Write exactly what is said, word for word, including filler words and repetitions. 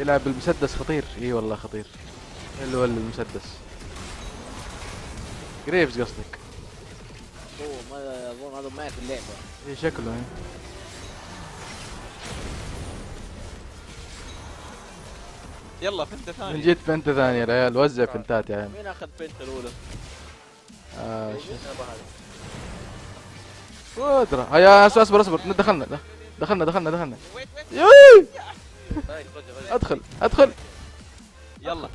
يلعب بالمسدس خطير. اي والله خطير. حلو المسدس. جريفز قصدك؟ اوه ما اظن هذا معي في اللعبه. اي شكله يعني. يلا فنتة ثانية. من جد فنتة ثانية يا عيال، وزع فنتات يا عيال. مين اخذ فنتة الأولى؟ آه قدرة. هيا اصبر اصبر اصبر دخلنا دخلنا دخلنا دخلنا. يوي ادخل ادخل. يلا.